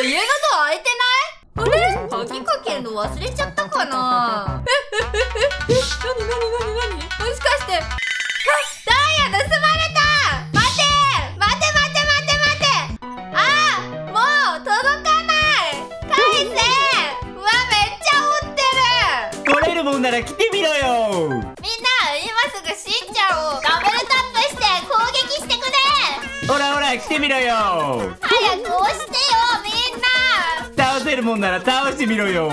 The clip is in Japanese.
と家のドア開いてない？あれ？鍵かけるの忘れちゃったかな？え、なに、もしかしてダイヤ盗まれた！待て、あー、もう届かない！返せ！うわ、めっちゃ折ってる！取れるもんなら来てみろよ！みんな、今すぐしんちゃんをダブルタップして攻撃してくれ！ほら、来てみろよ！早く押してよ、みんな！倒せるもんなら倒してみろよ！